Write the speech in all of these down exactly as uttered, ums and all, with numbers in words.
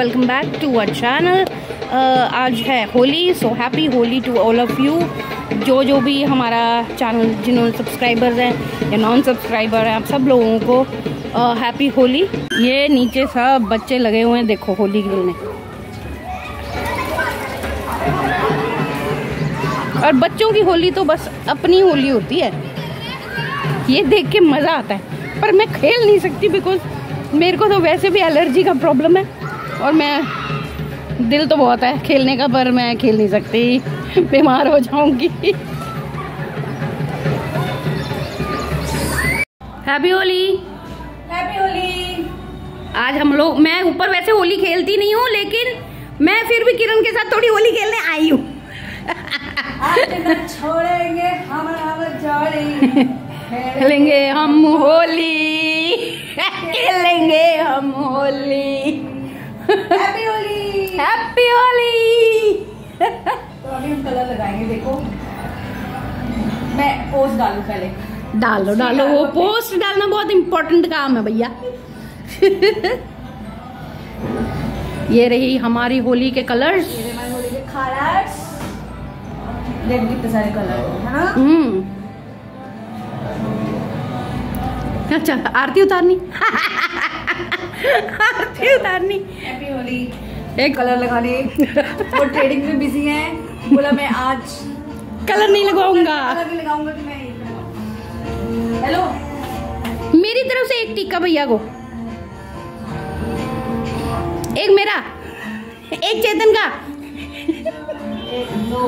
welcome back to our channel। आज है Holi, so happy Holi to all of you. जो जो भी हमारा चैनल जिन्होंने सब्सक्राइबर्स हैं या नॉन सब्सक्राइबर हैं, आप सब लोगों को हैप्पी होली। ये नीचे सब बच्चे लगे हुए हैं, देखो होली खेलने। और बच्चों की होली तो बस अपनी होली होती है, ये देख के मज़ा आता है। पर मैं खेल नहीं सकती बिकॉज मेरे को तो वैसे भी एलर्जी का प्रॉब्लम है, और मैं दिल तो बहुत है खेलने का, पर मैं खेल नहीं सकती, बीमार हो जाऊंगी। Happy Holi, happy Holi. आज हम लोग, मैं ऊपर वैसे होली खेलती नहीं हूँ, लेकिन मैं फिर भी किरण के साथ थोड़ी होली खेलने आई हूँ। छोड़ेंगे हम खेलेंगे हम होली, खेलेंगे हम होली। Happy Holi, happy Holi. तो अभी हम कलर लगाएंगे, देखो मैं पोस्ट डालूं पहले। डालो डालो, वो पोस्ट डालना बहुत इम्पोर्टेंट काम है भैया। ये रही हमारी होली के कलर्स, ये हमारी होली के कलर्स। देख कितने सारे कलर है ना। हम्म, अच्छा आरती उतारनी। आरती उतारनी। हैप्पी होली। एक कलर लगाने वो ट्रेडिंग में बिजी हैं, बोला मैं आज कलर नहीं लगाऊंगा, कलर नहीं लगाऊंगा कि मैं। हेलो, मेरी तरफ से एक टिक्का भैया को, एक मेरा, एक चेतन का। एक दो,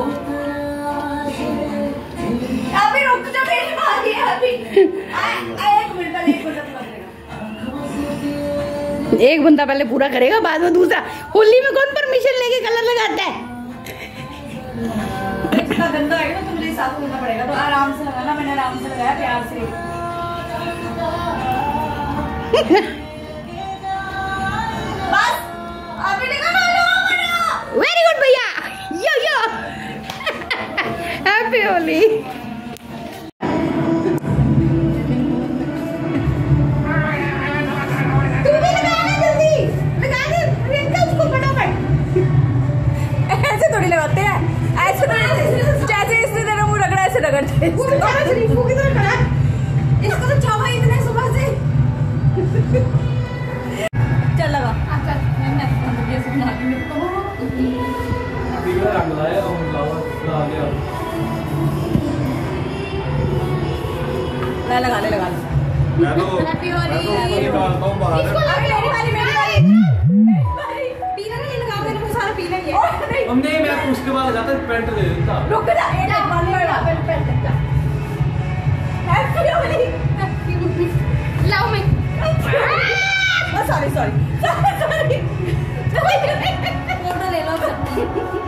अभी रुक जा, मेरी बारी है अभी। एक बंदा पहले पूरा करेगा, बाद में दूसरा। होली में कौन परमिशन लेके कलर लगाता है? इतना गंदा है ना, तो मुझे साफ करना पड़ेगा। तो आराम से लगाना, मैंने आराम से लगाया, प्यार से। बस अभी निकालो, निकालो। वेरी गुड भैया, यो यो। हैप्पी होली। मैं लगा ले, लगा ले। हैप्पी होली। इसको लगा, मेरी बारी, मेरी बारी, मेरी बारी। पीना नहीं लगा, मैंने वो सारा पीना ही है। हमने मैं उसके बाद जाता पेंट दे देता। रुक जा, एक बार लगा पेंट पेंट देता। Happy Holi, happy Holi. Love me. Oh sorry sorry sorry. Photo ले लो सबकी।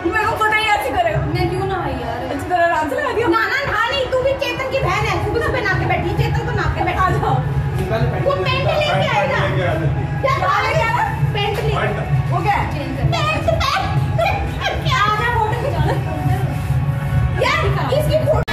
मेरे को पता ही अच्छी करेगा। मैं क्यों ना आई यार, अच्छी तरह आराम से लगा दिया। ना ना ना, नहीं तू भी चेतन की बहन है, तू भी बना के बैठी। चेतन को नाप के बैठा, आ जाओ। वो पेंट लेके आएगा, क्या भाले क्या ना पेंट लेके। वो क्या पेंट पेंट क्या आ जा, फोटो खिंचाना यार इसकी फोटो।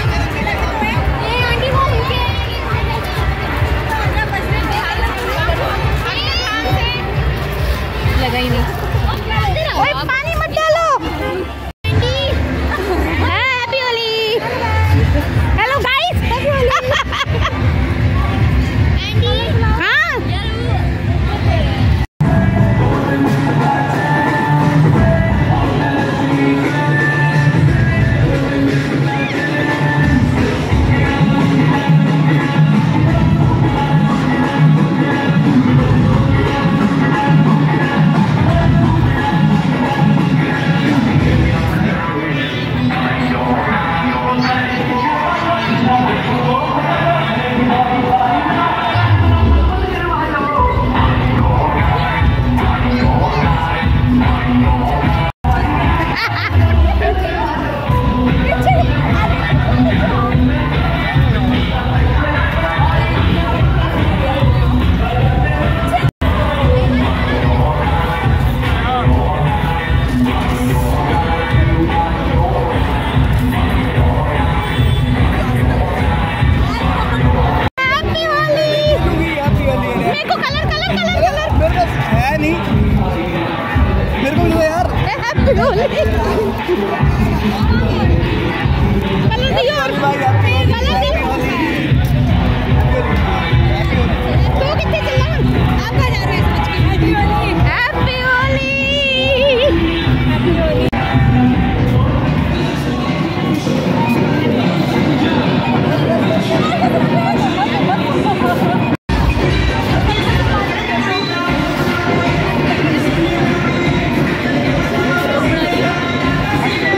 Thank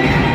you.